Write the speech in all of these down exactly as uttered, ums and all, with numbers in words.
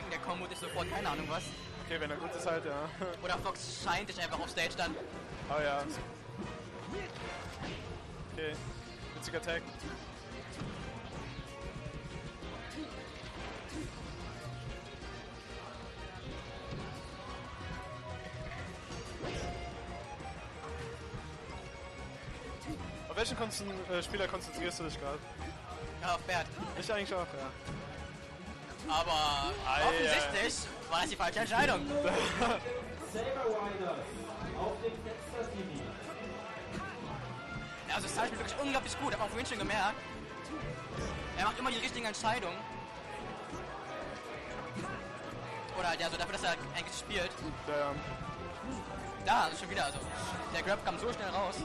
Balken, der kommt, ich sofort, keine Ahnung was. Okay, wenn er gut ist halt, ja. Oder Fox scheint dich einfach auf Stage dann. Oh ja. Okay, witziger Tag. Auf welchen Konzen äh, Spieler konzentrierst du dich gerade? Ja, auf Bert. Ich eigentlich auch, ja. Aber ah, offensichtlich yeah. war es die falsche Entscheidung. Ja, also das Sal spielt wirklich unglaublich gut, habe auch vorhin schon gemerkt. Er macht immer die richtigen Entscheidungen. Oder ja, so dafür, dass er eigentlich spielt. Der, da, also schon wieder, also der Grab kam so schnell raus.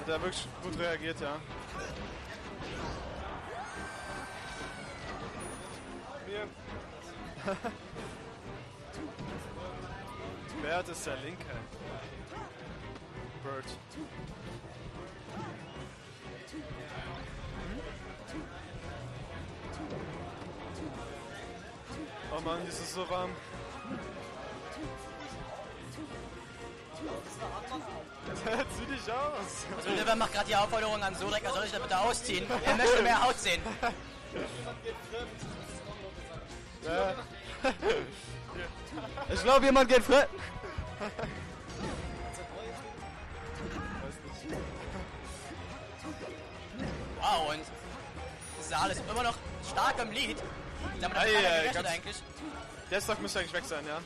Hat er wirklich gut reagiert, ja. Bert ist der Linke. Bert. Oh Mann, ist es so warm. Zieh dich aus. Also Liver macht gerade die Aufforderung an Sorek, er soll sich da bitte ausziehen. Er möchte mehr Haut sehen. Ja. Ich glaube, jemand geht fremd. Wow, und Sal ist immer noch stark im Lead. Damit hat keiner gerechnet eigentlich. Der Stock müsste eigentlich weg sein, ja.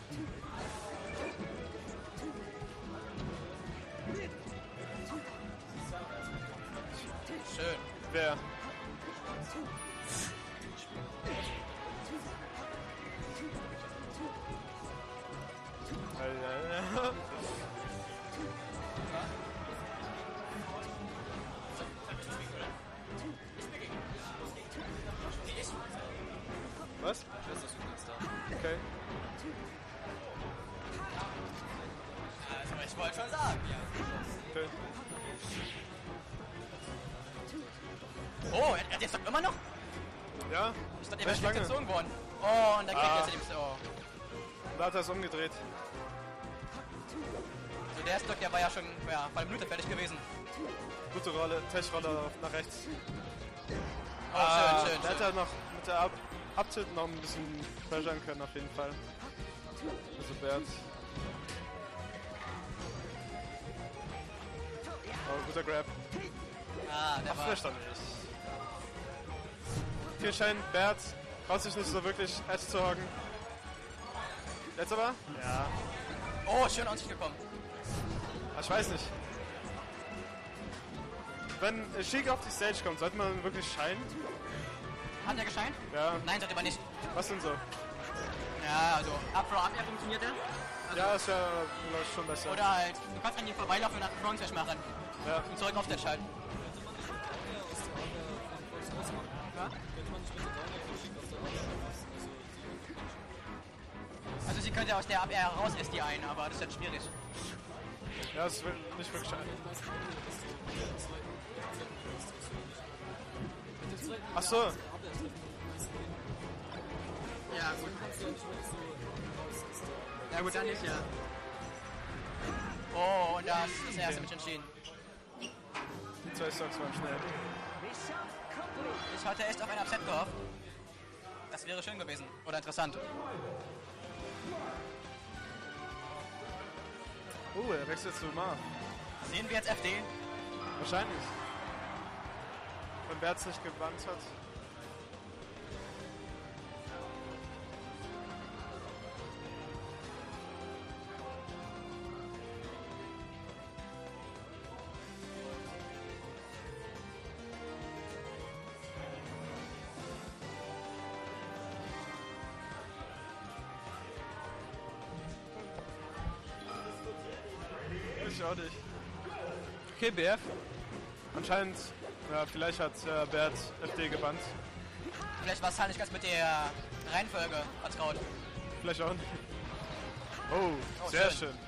Schön. Wer? Was? Okay. Also ich wollte schon sagen, ja. Okay. Oh, er hat jetzt doch immer noch? Ja. Ich dachte, er wäre gezogen worden. Oh, und dann kriegt er jetzt den. Oh. Da hat er es umgedreht. So, der Stock, der war ja schon ja, bei der Minute fertig gewesen. Gute Rolle, Tech-Rolle nach rechts. Oh, ah, schön, schön. Der schön. Hätte er noch mit der Ab Abtilt noch ein bisschen pressuren können, auf jeden Fall. Also, Bert. Oh, guter Grab. Ah, der Ach, war. Vielleicht dann nicht. Hier scheint Bert, braucht sich nicht so wirklich Edge zu hocken. Letzter war? Ja. Oh, schön aus sich gekommen. Ich weiß nicht. Wenn Sheik auf die Stage kommt, sollte man wirklich scheinen? Hat er gescheint? Ja. Nein, sollte man nicht. Was denn so? Ja, also Up-Throw-Up-Air funktioniert der. Also ja, ist ja schon besser. Oder halt, du kannst an ihm vorbeilaufen und einen Front-Smash machen. Ja. Und zurück auf Stage halten. Ja? Also sie könnte aus der Up-Air raus S D ein, aber das ist halt schwierig. Ja, das will nicht wirklich scheinen. Ach so. Ja, gut. Ja, gut, dann nicht, ja. Oh, und das ist das erste Match entschieden. Die zwei Stocks waren schnell. Ich hatte echt auf ein Upset gehofft. Das wäre schön gewesen. Oder interessant. Oh, er wechselt zu Mar. Sehen wir jetzt F D? Wahrscheinlich. Wenn Bert es nicht gewandt hat. Ich auch nicht. Okay, B F. Anscheinend. Ja, vielleicht hat äh, Bert F D gebannt. Vielleicht war es halt nicht ganz mit der Reihenfolge vertraut. Vielleicht auch nicht. Oh, oh sehr schön. schön.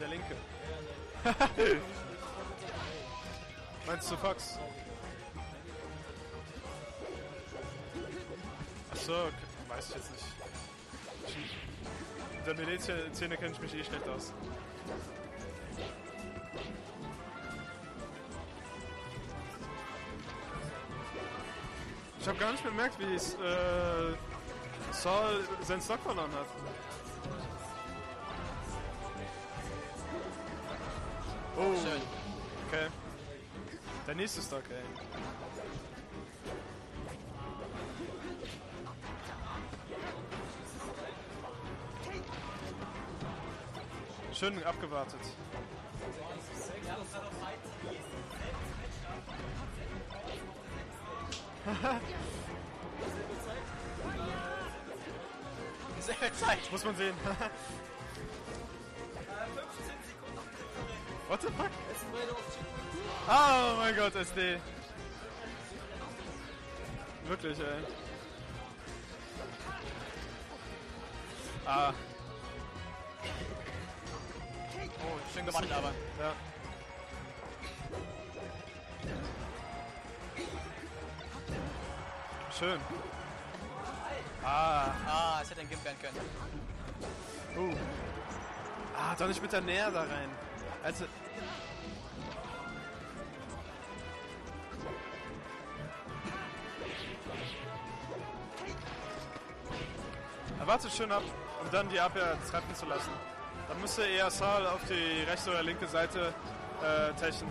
Der Linke. Meinst du Fox? Bezirk? Weiß ich jetzt nicht. In der Militärszene kenne ich mich eh schlecht aus. Ich habe gar nicht bemerkt, wie es äh, Sal seinen Stock verloren hat. Oh, schön. Okay. Der nächste Stock, ey. Schön abgewartet. Sehr viel Zeit. Muss man sehen. fünfzehn Sekunden. What the fuck? Oh mein Gott, S D. Wirklich, ey. Ah. Oh, schön gemacht, aber. Ja. Schön. Ah. Ah, es hätte ein Gimp werden können. Uh. Ah, doch nicht mit der Nähe da rein. Also. Er wartet schön ab, um dann die Abwehr treffen zu lassen. Dann müsste eher Sal auf die rechte oder linke Seite äh, techen.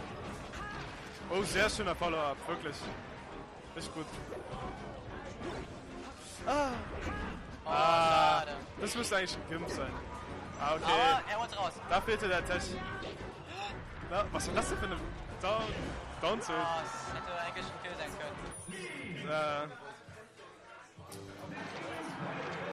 Oh, sehr schöner Follow-up, wirklich. Richtig gut. Ah. Oh, ah, das müsste eigentlich ein Gimp sein. Ah, okay. Aber er holt raus. Da fehlte der Tech. Na, was war das denn für eine Down-Tilt? Oh, das hätte eigentlich ein Kill sein können. Ja.